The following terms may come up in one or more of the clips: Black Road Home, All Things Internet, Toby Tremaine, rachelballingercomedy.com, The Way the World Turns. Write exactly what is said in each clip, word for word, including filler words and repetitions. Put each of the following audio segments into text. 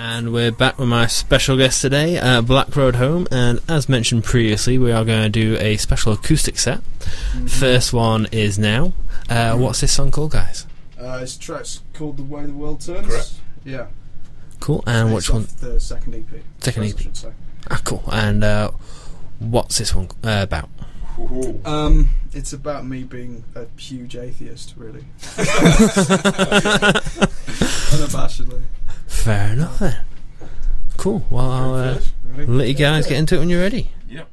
And we're back with my special guest today, uh, Black Road Home, and as mentioned previously, we are going to do a special acoustic set. Mm-hmm. First one is now. Uh, what's this song called, guys? Uh, it's track's called The Way the World Turns. Correct. Yeah. Cool. And which one? The second E P. Second E P. I should say. Ah, cool. And uh, what's this one uh, about? Um, it's about me being a huge atheist, really. Unabashedly. Fair enough then. Cool. Well, I'll uh, let you guys get into it when you're ready. Yep.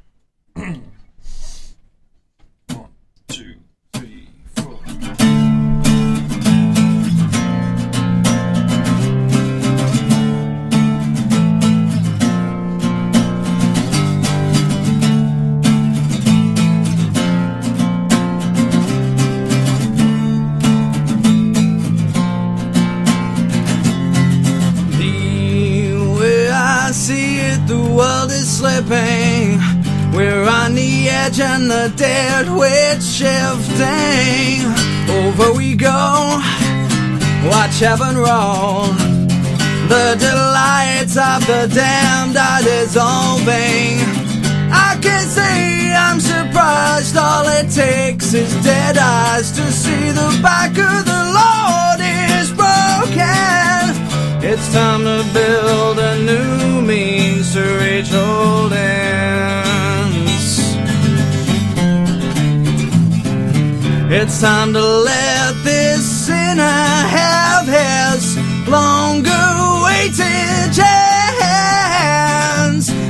Slipping, we're on the edge and the dead weight shifting. Over we go, watch heaven roll. The delights of the damned are dissolving. I can say I'm surprised, all it takes is dead eyes to see the back of the Lord is broken. It's time to build a new means to reach old ends. It's time to let this sinner have his longer waited chance.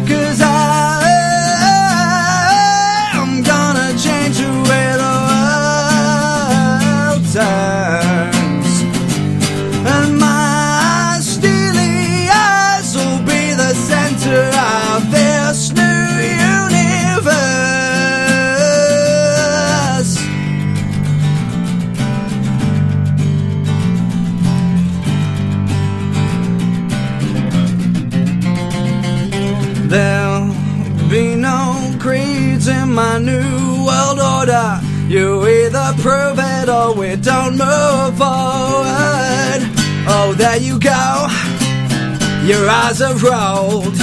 Cause I am gonna change the way the world turns. And my of this new universe. There'll be no creeds in my new world order. You either prove it or we don't move forward. Oh, there you go, your eyes have rolled.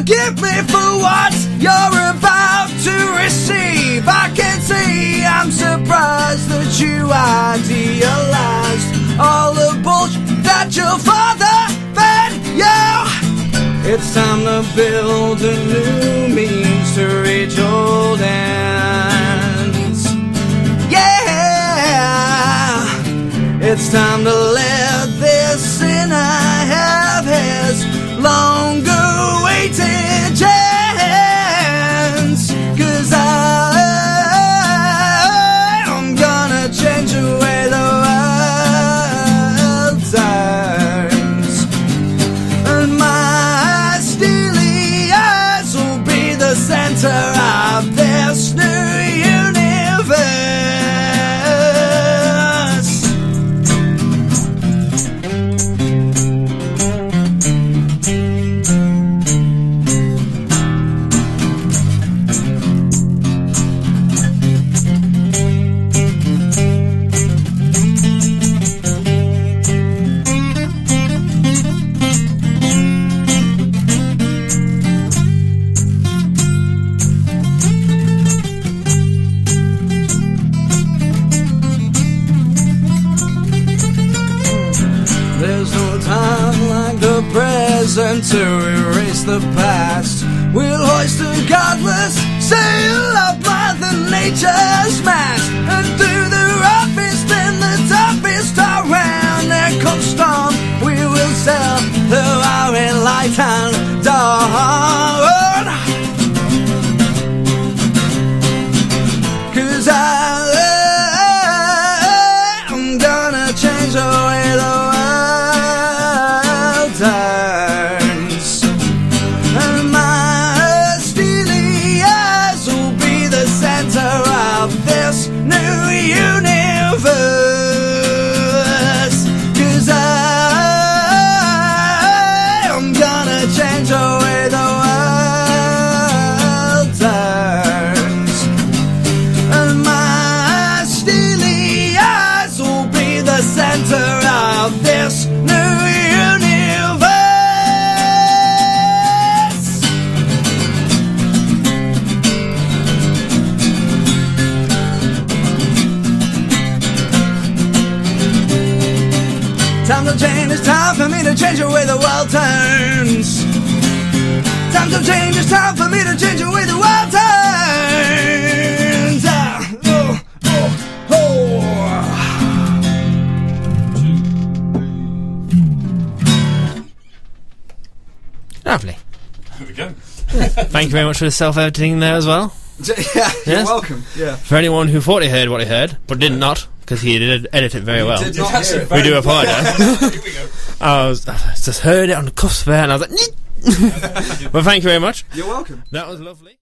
Forgive me for what you're about to receive. I can see I'm surprised that you idealized all the bullshit that your father fed you. It's time to build a new means to reach old ends. Yeah! It's time to let this sinner have his longer waited chance. Cause I, I'm gonna change the way the world turns. And my steely eyes will be the center of this new universe. To erase the past, we'll hoist the godless sail of Mother Nature's mast. And through the roughest and the toughest around that cold storm, we will sail through our enlightened dawn. Cause I, I'm gonna change the way the world turns. Change Time to change, it's time for me to change the way the world turns. Time to change, it's time for me to change the way the world turns. Ah, oh, oh, oh. Lovely. There we go. Yeah. Thank you very much for the self-editing there as well. Yeah, yes? You're welcome. Yeah. For anyone who thought he heard what he heard, but did not. Because he did edit it very well. Did not hear it. We do apologise. Here we go. I was, I just heard it on the cuffs there, and I was like, well, thank you very much. You're welcome. That was lovely.